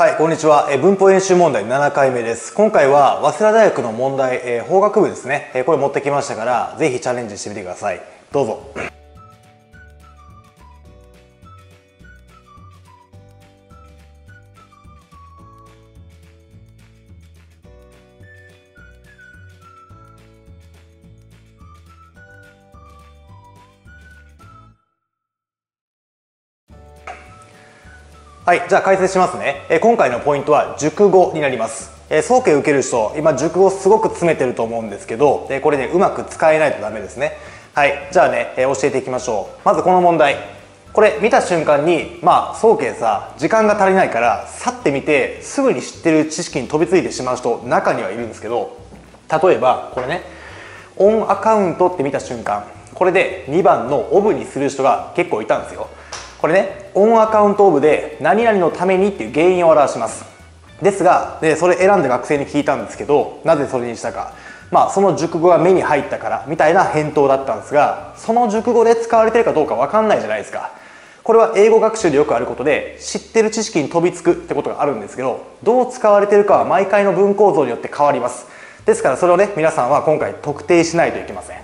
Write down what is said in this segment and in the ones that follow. はい、こんにちは。文法演習問題7回目です。今回は、早稲田大学の問題、法学部ですね。これ持ってきましたから、ぜひチャレンジしてみてください。どうぞ。はい、じゃあ解説しますね。今回のポイントは熟語になります。早慶受ける人、今熟語すごく詰めてると思うんですけど、これね、うまく使えないとダメですね。はい、じゃあね、教えていきましょう。まずこの問題、これ見た瞬間に、まあ早慶さ、時間が足りないから去ってみて、すぐに知ってる知識に飛びついてしまう人、中にはいるんですけど、例えばこれね、オンアカウントって見た瞬間、これで2番のオブにする人が結構いたんですよ。これね、オンアカウントオブで何々のためにっていう原因を表します。ですが、それ選んで学生に聞いたんですけど、なぜそれにしたか、まあその熟語が目に入ったからみたいな返答だったんですが、その熟語で使われてるかどうか分かんないじゃないですか。これは英語学習でよくあることで、知ってる知識に飛びつくってことがあるんですけど、どう使われてるかは毎回の文構造によって変わります。ですからそれをね、皆さんは今回特定しないといけません。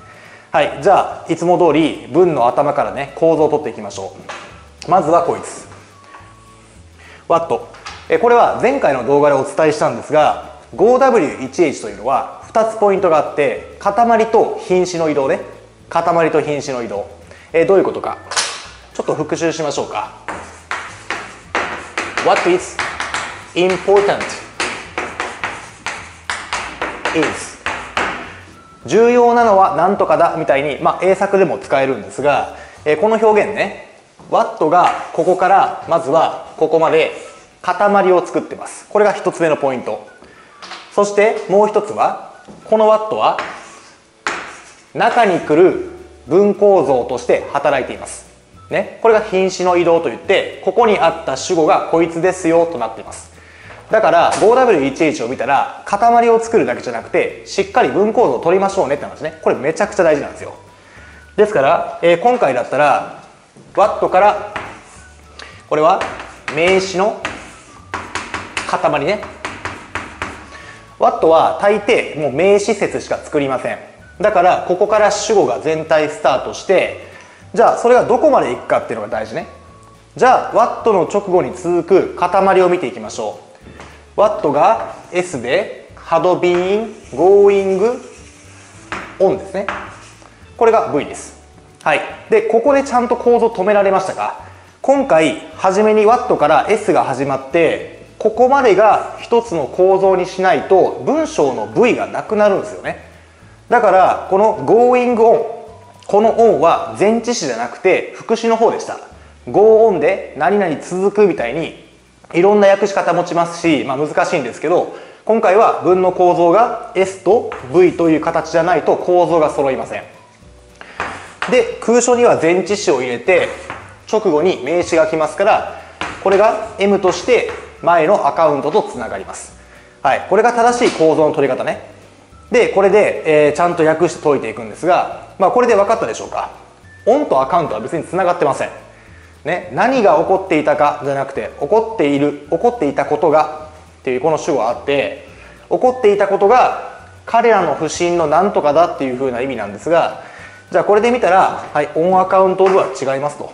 はい、じゃあいつも通り文の頭からね、構造を取っていきましょう。まずはこいつ What、 これは前回の動画でお伝えしたんですが、 5W1H というのは2つポイントがあって、塊と品詞の移動ね。塊と品詞の移動、どういうことかちょっと復習しましょうか。 What is important is 重要なのは何とかだみたいに、まあ、英作でも使えるんですが、この表現ね、What がここからまずはここまで塊を作ってます。これが1つ目のポイント。そしてもう一つは、この What は中に来る文構造として働いていますね。これが品詞の移動といって、ここにあった主語がこいつですよとなっています。だから 5W1H を見たら、塊を作るだけじゃなくて、しっかり文構造を取りましょうねって話ね。これめちゃくちゃ大事なんですよ。ですから、今回だったらWhat から、これは名詞の塊ね。What は大抵もう名詞節しか作りません。だからここから主語が全体スタートして、じゃあそれがどこまでいくかっていうのが大事ね。じゃあ What の直後に続く塊を見ていきましょう。What が S で had been going on ですね。これが V です。はい、でここでちゃんと構造止められましたか。今回初めに What から S が始まって、ここまでが一つの構造にしないと文章の V がなくなるんですよね。だからこの Going on、 この on は前置詞じゃなくて副詞の方でした。 Go on で何々続くみたいに、いろんな訳し方持ちますし、まあ、難しいんですけど、今回は文の構造が S と V という形じゃないと構造が揃いません。で空所には前置詞を入れて、直後に名詞が来ますから、これが M として前のアカウントとつながります。はい、これが正しい構造の取り方ね。でこれで、ちゃんと訳して解いていくんですが、まあ、これで分かったでしょうか。オンとアカウントは別につながってませんね。何が起こっていたかじゃなくて、起こっている、起こっていたことがっていうこの主語があって、起こっていたことが彼らの不審のなんとかだっていうふうな意味なんですが、じゃあこれで見たら、はい、オンアカウントオブは違いますと。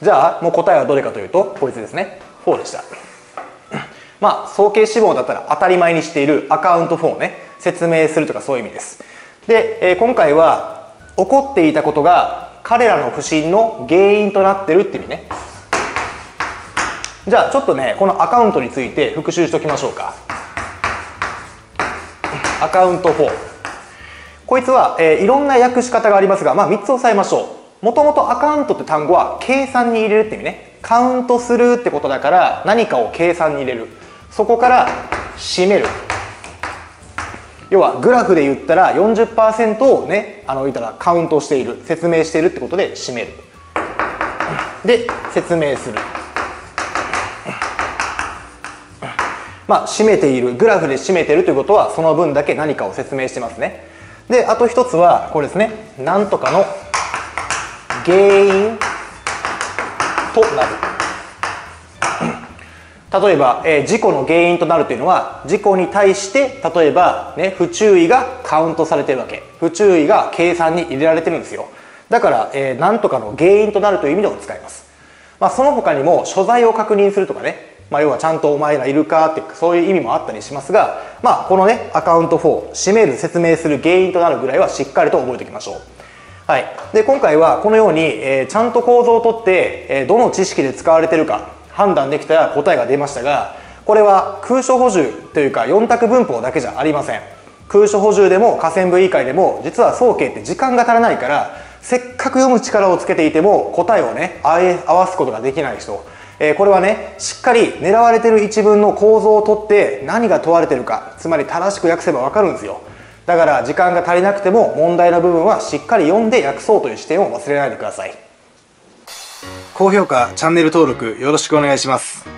じゃあもう答えはどれかというと、こいつですね。4でした。まあ早慶志望だったら当たり前にしているアカウント4ね、説明するとかそういう意味です。で、今回は起こっていたことが彼らの不審の原因となってるっていう意味ね。じゃあちょっとね、このアカウントについて復習しておきましょうか。アカウント4、こいつは、いろんな訳し方がありますが、まあ、3つ押さえましょう。もともとアカウントって単語は計算に入れるって意味ね。カウントするってことだから、何かを計算に入れる。そこから締める。要はグラフで言ったら 40% をね、言ったらカウントしている、説明しているってことで締める。で説明する、まあ、締めている、グラフで締めているということはその分だけ何かを説明してますね。であと一つはこれですね、なんとかの原因となる。例えば、事故の原因となるというのは、事故に対して例えば、ね、不注意がカウントされてるわけ、不注意が計算に入れられてるんですよ。だから、何とかの原因となるという意味でも使います。まあ、その他にも所在を確認するとかね、まあ、要はちゃんとお前らいるかってそういう意味もあったりしますが、まあ、このねアカウント4、締める、説明する、原因となるぐらいはしっかりと覚えておきましょう。はい、で今回はこのように、ちゃんと構造をとって、どの知識で使われてるか判断できたら答えが出ましたが、これは空所補充というか4択文法だけじゃありません。空所補充でも下線部以外でも実は早慶って時間が足らないから、せっかく読む力をつけていても答えをね合わすことができない人、これはねしっかり狙われてる一文の構造をとって何が問われてるか、つまり正しく訳せば分かるんですよ。だから時間が足りなくても問題の部分はしっかり読んで訳そうという視点を忘れないでください。高評価、チャンネル登録よろしくお願いします。